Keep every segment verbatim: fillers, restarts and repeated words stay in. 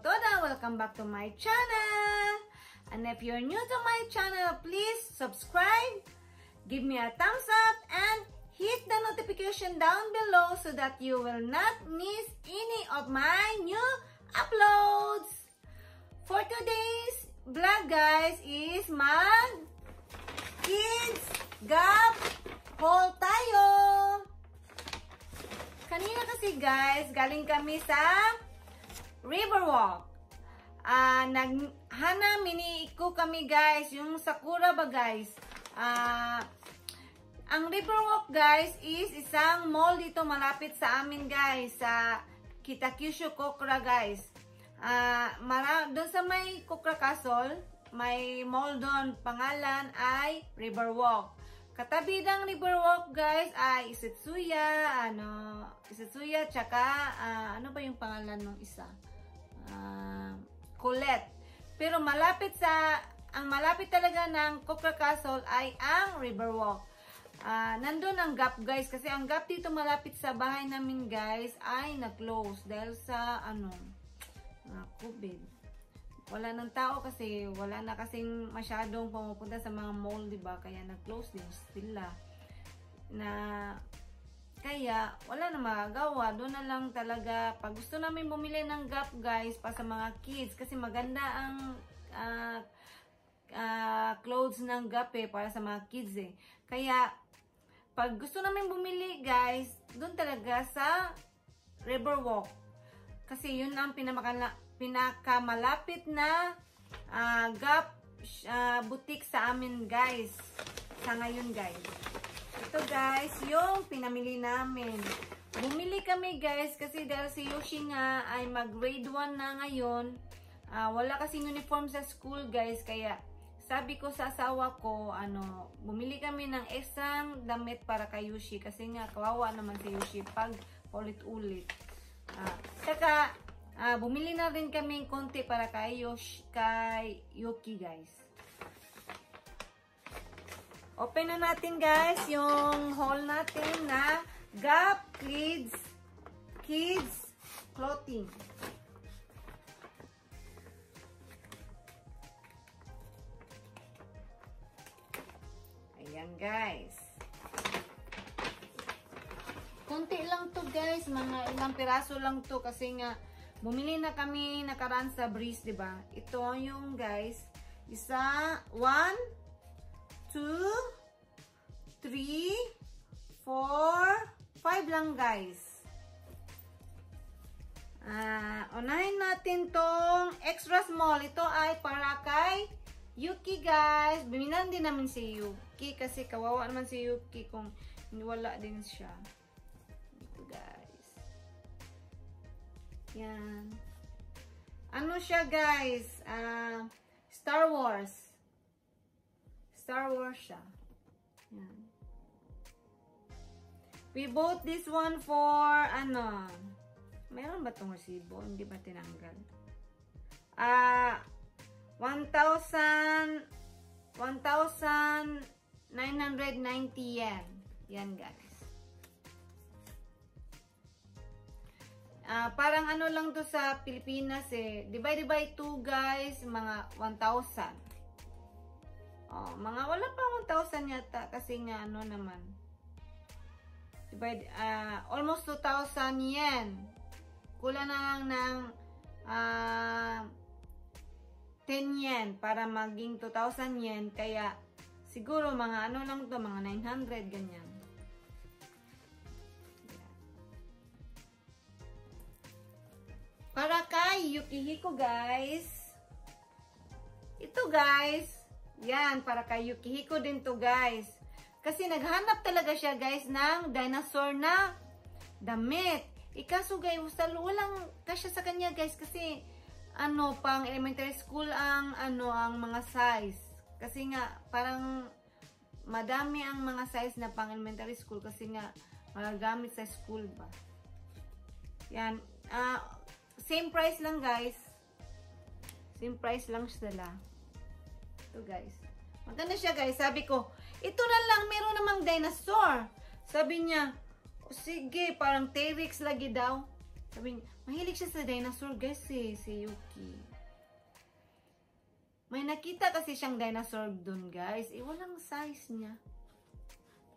Toda, welcome back to my channel. And if you're new to my channel, please subscribe, give me a thumbs up, and hit the notification down below so that you will not miss any of my new uploads. For today's vlog, guys, is mag Kids Gap haul tayo. Kanina kasi, guys, galing kami sa Riverwalk. Uh, Naghana mini-iku kami, guys, yung Sakura ba, guys. Uh, ang Riverwalk, guys, is isang mall dito malapit sa amin, guys, sa Kitakyushu, Kokura, guys. Uh, mara doon sa may Kokura Castle, may mall doon. Pangalan ay Riverwalk. Katabi ng Riverwalk, guys, ay Itsutsuya, ano, Itsutsuya Chaka, uh, ano ba yung pangalan ng isa? Uh, Colette. Pero malapit sa, ang malapit talaga ng Kokura Castle ay ang Riverwalk. Uh, nandun ang Gap, guys, kasi ang Gap dito malapit sa bahay namin, guys, ay na-close dahil sa, ano, uh, COVID. Wala ng tao kasi wala na kasing masyadong pumupunta sa mga mall, diba? Kaya nag-close din sila. Na kaya wala na magagawa. Doon na lang talaga pag gusto namin bumili ng Gap, guys, pa sa mga kids kasi maganda ang uh, uh, clothes ng Gap eh, para sa mga kids eh. Kaya pag gusto namin bumili, guys, doon talaga sa Riverwalk. Kasi yun ang pinamakalang pinakamalapit na uh, Gap uh, boutique sa amin, guys, sa ngayon, guys. Ito, guys, yung pinamili namin. Bumili kami, guys, kasi dahil si Yoshi nga ay mag grade one na ngayon. Uh, wala kasing uniform sa school, guys, kaya sabi ko sa asawa ko, ano, bumili kami ng isang damit para kay Yoshi kasi nga kawawa naman si Yoshi pag ulit-ulit. Uh, saka Uh, bumili na rin kami ng konti para kay Yoshi, kay Yuki, guys. Open na natin, guys, yung haul natin na Gap Kids Kids Clothing. Ayan, guys. Konti lang to, guys. Mga ilang piraso lang to kasi nga bumili na kami nakaraan sa Breeze, diba? Ito yung, guys, isa, one, two, three, four, five lang, guys. Uh, unahin natin tong extra small. Ito ay para kay Yuki, guys. Biminan din namin si Yuki kasi kawawa naman si Yuki kung wala din siya. Ito, guys. Yan. Ano siya, guys? Uh, Star Wars. Star Wars siya. Yan. We bought this one for, ano, meron ba itong resibo? Hindi ba tinanggal? Ah, uh, one thousand nine hundred ninety yen. Yan, guys. Uh, parang ano lang to sa Pilipinas eh. Divide by two, guys, mga one thousand. Oh, mga wala pa one thousand yata kasi nga ano naman. Divide, uh, almost two thousand yen. Kulang na lang ng uh, ten yen para maging two thousand yen. Kaya siguro mga ano lang to, mga nine hundred ganyan. Para kay Yukihiko, guys. Ito, guys. Yan, para kay Yukihiko din to, guys. Kasi naghanap talaga siya, guys, ng dinosaur na damit. Ikaso, guys, walang kasya sa kanya, guys, kasi ano, pang elementary school ang ano ang mga size. Kasi nga, parang madami ang mga size na pang elementary school kasi nga magagamit sa school ba. Yan. Ah, uh, same price lang, guys. Same price lang sila. Ito, guys. Maganda siya, guys. Sabi ko, ito na lang, meron namang dinosaur. Sabi niya, sige, parang T-Rex lagi daw. Sabing, mahilig siya sa dinosaur guys eh, si Yuki. May nakita kasi siyang dinosaur dun guys. Eh, walang size niya.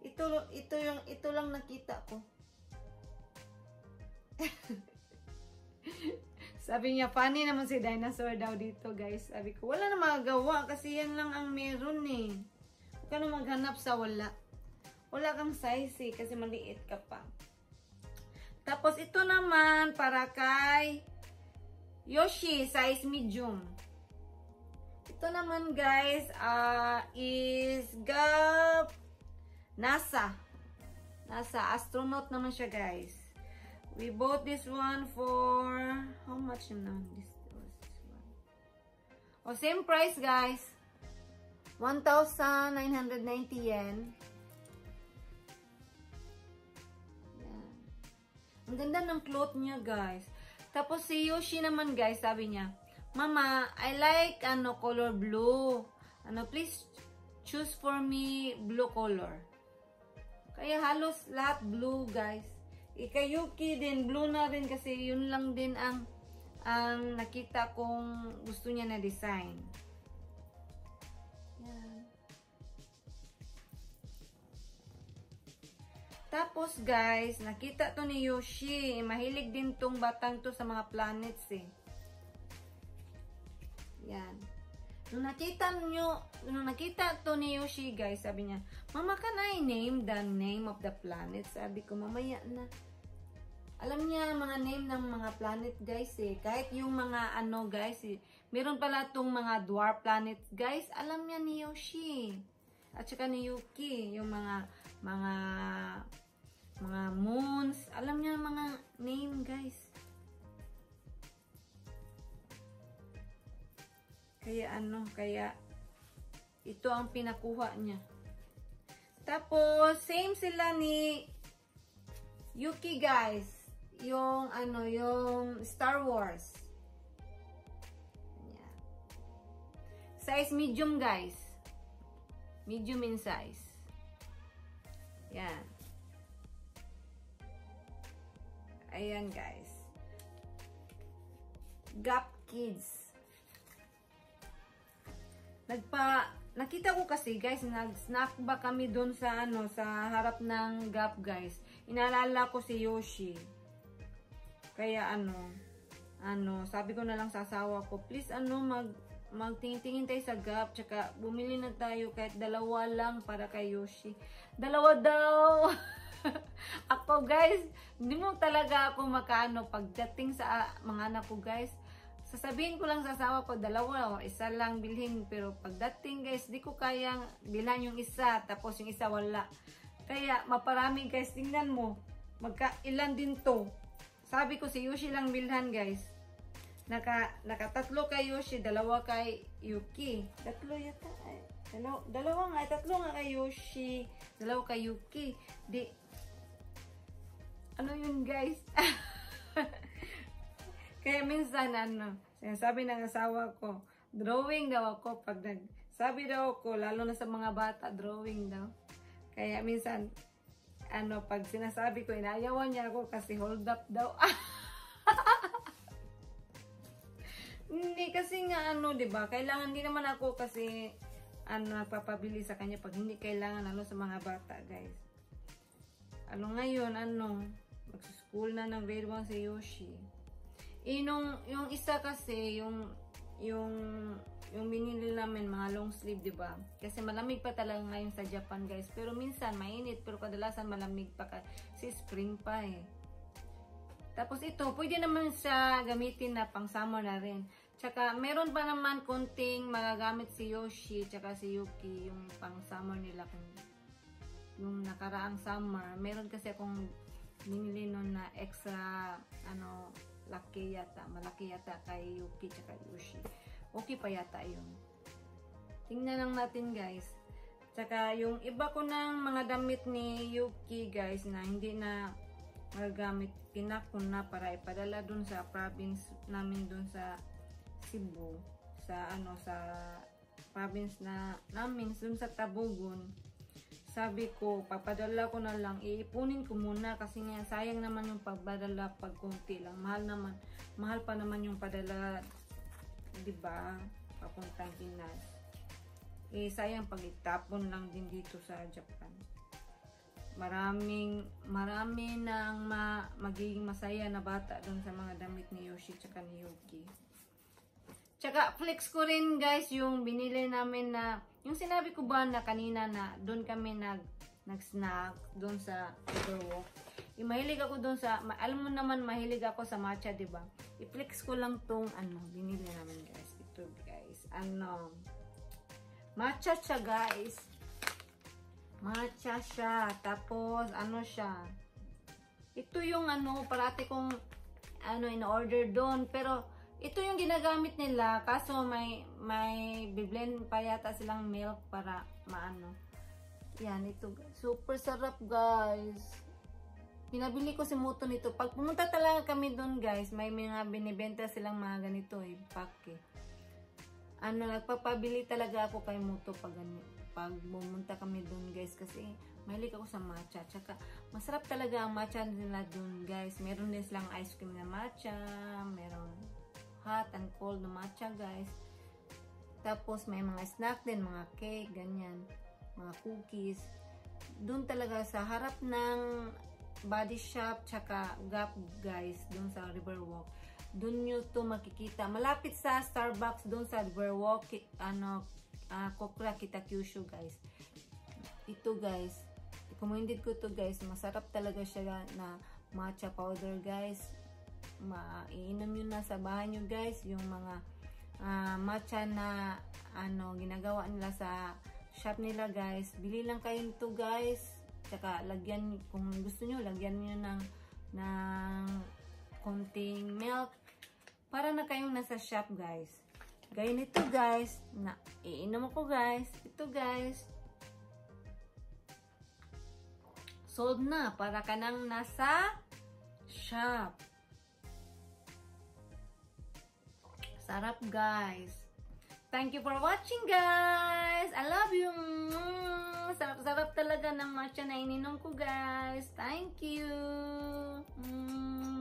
Ito, ito, yung, ito lang nakita ko. Sabi niya, funny naman si dinosaur daw dito guys. Sabi ko, wala na magagawa kasi yan lang ang meron eh. Huwag ka na maghanap sa wala. Wala kang size eh, kasi maliit ka pa. Tapos ito naman para kay Yoshi, size medium. Ito naman guys, uh, is Gap NASA. NASA, astronaut naman siya guys. We bought this one for, how much naman this was? Oh, same price guys. one thousand nine hundred ninety yen. Yeah. Ang ganda ng cloth niya guys. Tapos si Yoshi naman guys, sabi niya, Mama, I like ano color blue. Ano, please choose for me blue color. Kaya halos lahat blue guys. Ikayuki din blue na din kasi yun lang din ang ang nakita kong gusto niya na design. Yan. Tapos guys, nakita to ni Yoshi, mahilig din tong batang to sa mga planets eh. Yan. Nung nakita nyo, nung nakita to ni Yoshi guys, sabi niya, Mama, can I name the name of the planet? Sabi ko, mamaya na. Alam niya mga name ng mga planet guys eh. Kahit yung mga ano guys eh. Meron pala tong mga dwarf planets guys. Alam niya ni Yoshi. At saka ni Yuki. Yung mga, mga, mga moons. Alam niya mga name guys. Kaya ano, kaya ito ang pinakuha niya. Tapos, same sila ni Yuki guys. Yung ano, yung Star Wars. Yeah. Size medium guys. Medium in size. Yan. Ayan guys. Gap Kids. Nagpa, nakita ko kasi guys, nag-snack ba kami doon sa ano, sa harap ng Gap guys. Inaalala ko si Yoshi. Kaya ano, ano, sabi ko na lang sa asawa ko, please ano, mag magtingin-tingin tayo sa Gap, tsaka bumili na tayo kahit dalawa lang para kay Yoshi. Dalawa daw. Ako guys, hindi mo talaga ako makaano pagdating sa mga anak ko guys. Sasabihin ko lang sa asawa ko, dalawa o isa lang bilhin. Pero pagdating guys, di ko kayang bilhan yung isa. Tapos yung isa wala. Kaya maparami guys, tingnan mo. Magka ilan din to. Sabi ko si Yoshi lang bilhan guys. Naka, naka tatlo kay Yoshi, dalawa kay Yuki. Tatlo yata. Ay, dalawa, dalawa nga, tatlo nga kay Yoshi. Dalawa kay Yuki. Di, ano yun guys? Kaya minsan, ano, sinasabi ng asawa ko, drawing daw ako. Pag nagsabi daw ako, lalo na sa mga bata, drawing daw. Kaya minsan, ano, pag sinasabi ko, inayawan niya ako kasi hold up daw. Hindi kasi nga, ano, diba, kailangan din naman ako kasi, ano, nagpapabili sa kanya pag hindi kailangan, ano, sa mga bata, guys. Ano ngayon, ano, mag-school na ng grade one si Yoshi. Inong yung isa kasi yung yung yung binili namin mga long sleeve, 'di ba? Kasi malamig pa talaga ngayon sa Japan, guys. Pero minsan mainit, pero kadalasan malamig pa kasi spring pa eh. Tapos ito, pwede naman sa gamitin na pang summer na rin. Tsaka meron pa naman konting magagamit si Yoshi tsaka si Yuki yung pang summer nila kung yung nakaraang summer. Meron kasi akong binili noon na extra ano laki yata, malaki yata kay Yuki tsaka Yoshi. Okay pa yata yun. Tingnan lang natin guys. Tsaka yung iba ko ng mga damit ni Yuki guys na hindi na magagamit, pinakon na para ipadala dun sa province namin dun sa Cebu. Sa ano, sa province na namin dun sa Tabugon. Sabi ko, papadala ko na lang, iipunin ko muna kasi nga sayang naman yung pagpadala pag konti lang. Mahal naman, mahal pa naman yung padala, di ba? Papuntang Pinas. Eh sayang pag itapon lang din dito sa Japan. Maraming marami nang ma, magiging masaya na bata doon sa mga damit ni Yoshi tsaka ni Yuki. Tsaka flex ko rin guys yung binili namin na, yung sinabi ko ba na kanina na doon kami nag nag-snack doon sa Superwalk. Eh, mahilig ako doon sa, ma, alam mo naman mahilig ako sa matcha, 'di ba? I-flex ko lang tong ano, binili namin guys. Ito guys, ano matcha siya guys. Matcha siya. Tapos ano siya? Ito yung ano parati kong ano in-order doon pero ito yung ginagamit nila kaso may may biblend pa yata silang milk para maano. Yan ito. Super sarap guys. Pinabili ko si Muto nito. Pag pumunta talaga kami doon guys, may mga binibenta silang mga ganito eh, pack eh. Ano, nagpapabili talaga ako kay Muto pag ganito. Pag pumunta kami doon guys kasi mahilig ako sa matcha. Tsaka masarap talaga ang matcha nila doon guys. Meron din silang ice cream na matcha, meron hot and cold na matcha guys. Tapos may mga snack din, mga cake, ganyan, mga cookies. Doon talaga sa harap ng Body Shop tsaka Gap guys, doon sa Riverwalk. Doon nyo to makikita. Malapit sa Starbucks doon sa Riverwalk, ano, uh, Kokura Kitakyushu guys. Ito guys, recommended ko to guys. Masarap talaga siya na matcha powder guys. Maiinom yun na sa bahay nyo guys yung mga uh, matcha na ano ginagawa nila sa shop nila guys. Bili lang kayo nito guys, tsaka lagyan kung gusto nyo lagyan nyo ng, ng konting milk para na kayong nasa shop guys. Gaya nito guys na iinom ko guys. Ito guys sold na para ka nang nasa shop. Sarap guys. Thank you for watching guys. I love you. Sarap-sarap talaga ng matcha na ininom ko guys. Thank you. Mm.